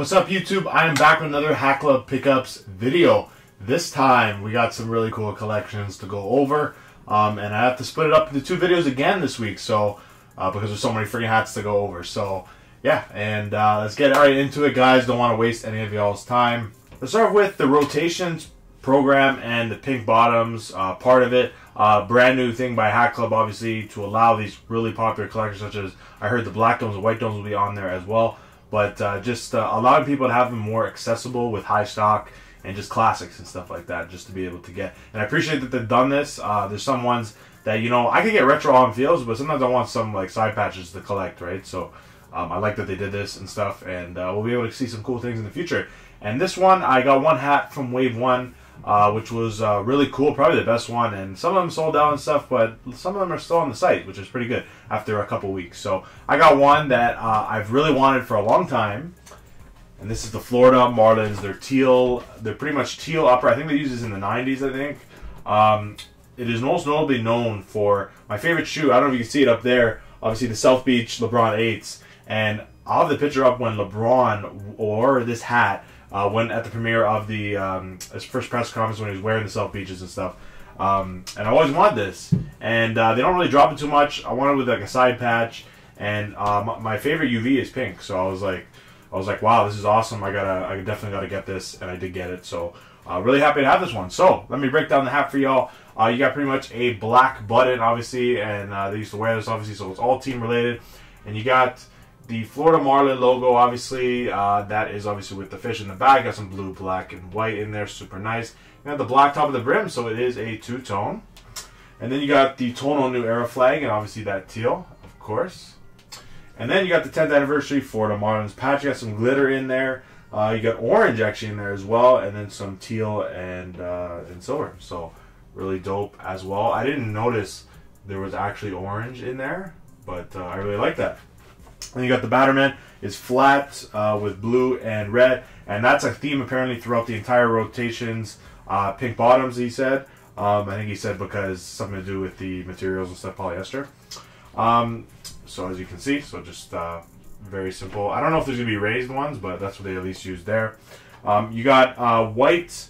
What's up, YouTube? I am back with another Hat Club Pickups video. This time, we got some really cool collections to go over, and I have to split it up into two videos again this week, so because there's so many freaking hats to go over. So, yeah, and let's get right into it, guys. Don't want to waste any of y'all's time. Let's start with the rotations program and the pink bottoms part of it. Brand new thing by Hat Club, obviously, to allow these really popular collections, such as, I heard the black domes and white domes will be on there as well. But just allowing people to have them more accessible with high stock and just classics and stuff like that, just to be able to get. And I appreciate that they've done this. There's some ones that, you know, I could get retro on fields, but sometimes I want some like side patches to collect, right? So I like that they did this and stuff, and we'll be able to see some cool things in the future. And this one, I got one hat from Wave 1, which was really cool, probably the best one. And some of them sold out and stuff, but some of them are still on the site, which is pretty good after a couple weeks. So I got one that I've really wanted for a long time, and this is the Florida Marlins. They're teal. They're pretty much teal upper. I think they used this in the 90s, I think. It is most notably known for my favorite shoe. I don't know if you can see it up there. Obviously, the South Beach LeBron 8s. And I'll have the picture up when LeBron wore this hat, when at the premiere of the his first press conference when he was wearing the South Beaches and stuff. And I always wanted this, and they don't really drop it too much. I wanted it with like a side patch, and my favorite UV is pink, so I was like, wow, this is awesome. I definitely gotta get this, and I did get it. So really happy to have this one. So let me break down the hat for y'all. You got pretty much a black button, obviously, and they used to wear this, obviously, so it's all team related. And you got the Florida Marlin logo, obviously, that is obviously with the fish in the back. Got some blue, black, and white in there. Super nice. You got the black top of the brim, so it is a two-tone. And then you got the tonal New Era flag, and obviously that teal, of course. And then you got the 10th anniversary Florida Marlins patch. You got some glitter in there. You got orange, actually, in there as well, and then some teal and silver. So really dope as well. I didn't notice there was actually orange in there, but I really like that. And you got the Batterman is flat with blue and red, and that's a theme apparently throughout the entire rotations. Pink bottoms, he said. I think he said because something to do with the materials and stuff, polyester. So as you can see, so just very simple. I don't know if there's gonna be raised ones, but that's what they at least used there. You got white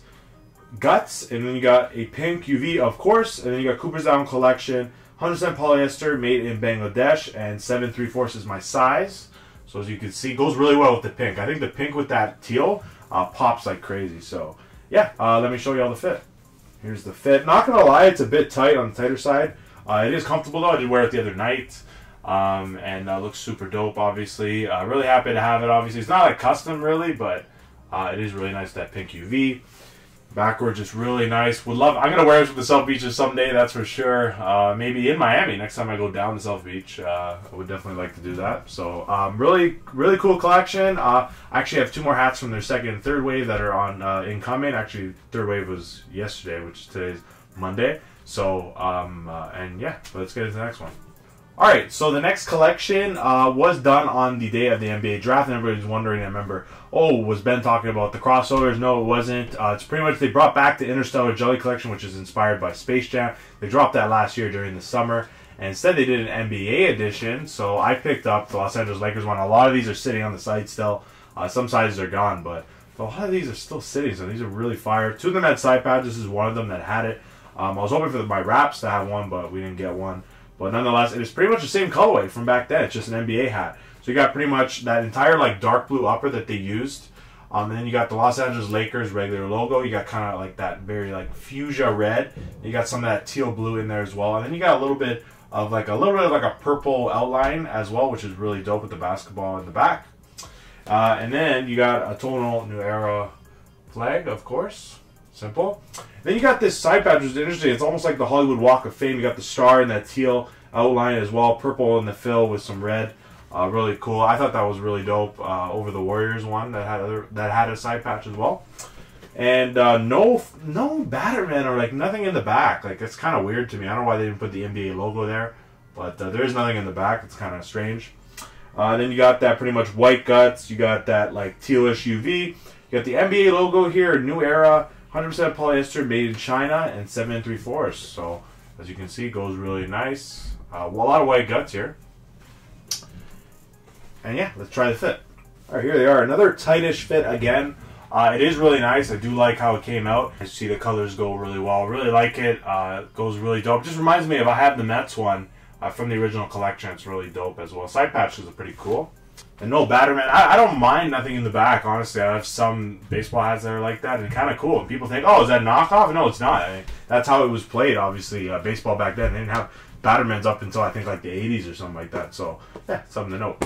guts, and then you got a pink UV, of course, and then you got Cooperstown Collection. 100% polyester, made in Bangladesh, and 7 3/4 is my size. So as you can see, goes really well with the pink. I think the pink with that teal pops like crazy. So yeah, let me show you all the fit. Here's the fit. Not gonna lie, it's a bit tight on the tighter side. It is comfortable though. I did wear it the other night, and looks super dope. Obviously, really happy to have it. Obviously, it's not like custom really, but it is really nice, that pink UV. Backwards is really nice. Would love. I'm gonna wear this with the South Beaches someday, that's for sure. Maybe in Miami next time I go down to South Beach. I would definitely like to do that. So really cool collection. I actually have two more hats from their second and third wave that are on incoming. Actually, third wave was yesterday, which today's Monday. So and yeah, let's get into the next one. All right, so the next collection was done on the day of the NBA draft, and everybody's wondering, I remember, oh, was Ben talking about the crossovers? No, it wasn't. It's pretty much, they brought back the Interstellar Jelly Collection, which is inspired by Space Jam. They dropped that last year during the summer, and instead they did an NBA edition, so I picked up the Los Angeles Lakers one. A lot of these are sitting on the site still. Some sizes are gone, but a lot of these are still sitting, so these are really fire. Two of them had side patches. This is one of them that had it. I was hoping for my wraps to have one, but we didn't get one. But nonetheless, it is pretty much the same colorway from back then. It's just an NBA hat. So you got pretty much that entire like dark blue upper that they used. And then you got the Los Angeles Lakers regular logo. You got kind of like that very like fuchsia red. You got some of that teal blue in there as well. And then you got a little bit of like a purple outline as well, which is really dope with the basketball in the back. And then you got a tonal New Era flag, of course. Simple. Then you got this side patch, which is interesting. It's almost like the Hollywood Walk of Fame. You got the star and that teal outline as well, purple in the fill with some red. Really cool. I thought that was really dope over the Warriors one that had a side patch as well. And no Batman or like nothing in the back. Like, it's kind of weird to me. I don't know why they didn't put the NBA logo there, but there is nothing in the back. It's kind of strange. Then you got that pretty much white guts. You got that like tealish UV. You got the NBA logo here, New Era. 100% polyester, made in China, and 7 3/4. So, as you can see, it goes really nice. A lot of white guts here. And yeah, let's try the fit. All right, here they are. Another tightish fit again. It is really nice. I do like how it came out. I see the colors go really well. Really like it. Goes really dope. Just reminds me of I have the Mets one from the original collection. It's really dope as well. Side patches are pretty cool. And no Batterman. I don't mind nothing in the back, honestly. I have some baseball hats that are like that and kind of cool. And people think, oh, is that knockoff? No, it's not. I mean, that's how it was played, obviously. Baseball back then, they didn't have Battermans up until I think like the 80s or something like that. So, yeah, something to note.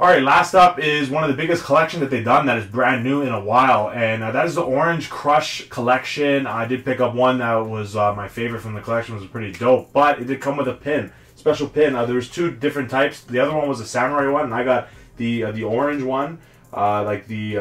Alright, last up is one of the biggest collections that they've done that is brand new in a while, and that is the Orange Crush collection. I did pick up one that was my favorite from the collection. It was pretty dope, but it did come with a pin, special pin. There was two different types. The other one was a samurai one, and I got the orange one, like the,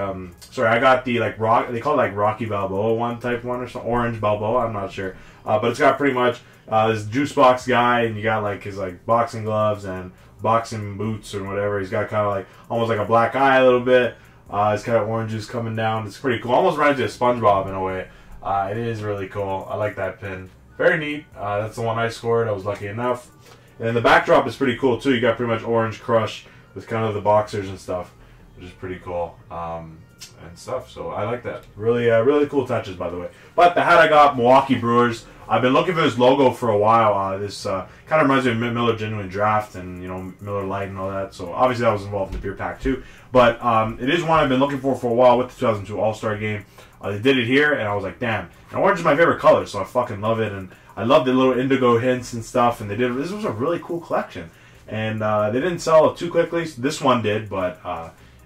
sorry, I got the, like, rock, they call it like Rocky Balboa one type one or something, Orange Balboa, I'm not sure, but it's got pretty much this juice box guy, and you got like his like boxing gloves and boxing boots or whatever. He's got kind of like almost like a black eye a little bit. He's got orange juice coming down. It's pretty cool. Almost reminds you of SpongeBob in a way. It is really cool. I like that pin. Very neat. That's the one I scored. I was lucky enough. And then the backdrop is pretty cool too. You got pretty much Orange Crush with kind of the boxers and stuff, which is pretty cool and stuff. So I like that. Really, really cool touches, by the way. But the hat I got, Milwaukee Brewers. I've been looking for this logo for a while. This kind of reminds me of Miller Genuine Draft and, you know, Miller Light and all that. So obviously that was involved in the beer pack too. But it is one I've been looking for a while with the 2002 All-Star Game. They did it here, and I was like, damn. And orange is my favorite color, so I fucking love it. And I love the little indigo hints and stuff. And they did. This was a really cool collection, and they didn't sell it too quickly. This one did, but.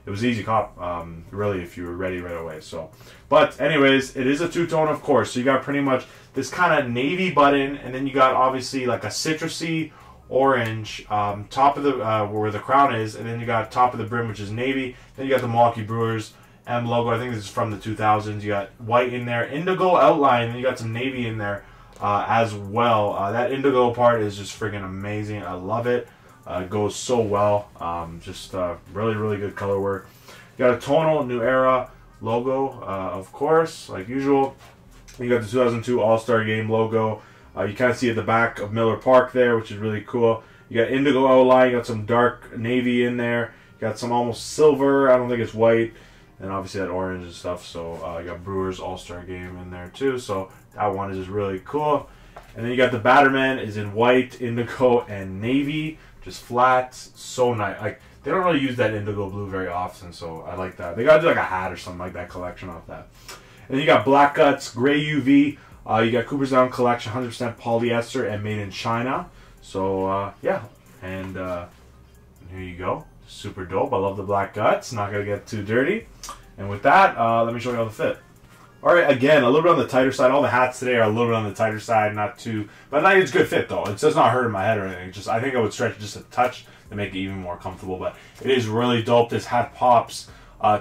It was easy cop, really, if you were ready right away. So, but anyways, it is a two-tone, of course. So you got pretty much this kind of navy button, and then you got obviously like a citrusy orange top of the where the crown is, and then you got top of the brim, which is navy. Then you got the Milwaukee Brewers M logo. I think this is from the 2000s. You got white in there, indigo outline, and you got some navy in there as well. That indigo part is just friggin' amazing. I love it. Goes so well. Just really, really good color work. You got a tonal New Era logo, of course, like usual. You got the 2002 All-Star Game logo. You kind of see at the back of Miller Park there, which is really cool. You got indigo outline. You got some dark navy in there. You got some almost silver. I don't think it's white. And obviously that orange and stuff. So you got Brewers All-Star Game in there too. So that one is just really cool. And then you got the Batterman is in white, indigo, and navy. Just flat, so nice. Like, they don't really use that indigo blue very often, so I like that. They gotta do like a hat or something like that collection off that. And then you got black guts, gray UV. You got Cooperstown Collection, 100% polyester and made in China. So yeah, and here you go. Super dope. I love the black guts. Not gonna get too dirty. And with that, let me show you how the fit. All right, again, a little bit on the tighter side. All the hats today are a little bit on the tighter side, not too... But I think it's a good fit, though. It does not hurt in my head or anything. It's just, I think I would stretch just a touch to make it even more comfortable. But it is really dope. This hat pops.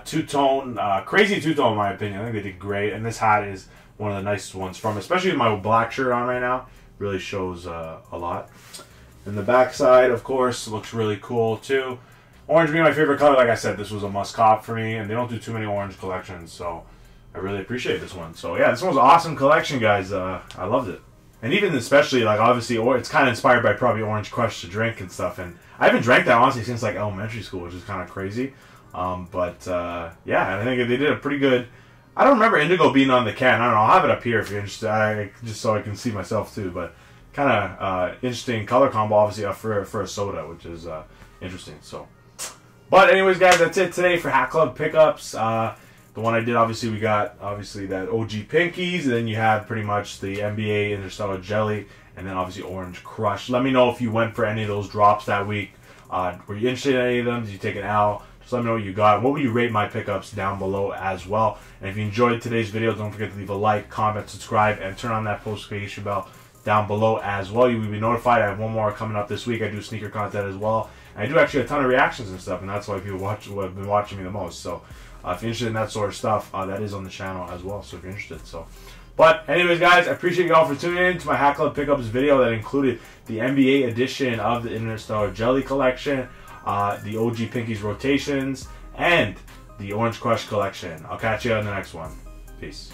Two-tone. Crazy two-tone, in my opinion. I think they did great. And this hat is one of the nicest ones from, especially with my black shirt on right now. Really shows a lot. And the back side, of course, looks really cool, too. Orange being my favorite color. Like I said, this was a must-cop for me. And they don't do too many orange collections, so... I really appreciate this one. So yeah, this one's an awesome collection, guys. I loved it. And even especially, like, obviously, or it's kind of inspired by probably Orange Crush to drink and stuff. And I haven't drank that, honestly, since, like, elementary school, which is kind of crazy. Yeah, I think they did a pretty good... I don't remember indigo being on the can. I don't know. I'll have it up here if you're interested, just so I can see myself, too. But kind of interesting color combo, obviously, for a soda, which is interesting. So, but anyways, guys, that's it today for Hat Club pickups. The one I did, obviously, we got, obviously, that OG Pinkies, and then you had pretty much the NBA Interstellar Jelly, and then, obviously, Orange Crush. Let me know if you went for any of those drops that week. Were you interested in any of them? Did you take an L? Just let me know what you got. What would you rate my pickups down below as well? And if you enjoyed today's video, don't forget to leave a like, comment, subscribe, and turn on that post notification bell down below as well. You will be notified. I have one more coming up this week. I do sneaker content as well. And I do actually a ton of reactions and stuff, and that's why people have been watching me the most. So... if you're interested in that sort of stuff, that is on the channel as well, so if you're interested. So, but anyways, guys, I appreciate you all for tuning in to my Hat Club Pickups video that included the NBA edition of the Interstellar Jelly Collection, the OG Pinkies Rotations, and the Orange Crush Collection. I'll catch you on the next one. Peace.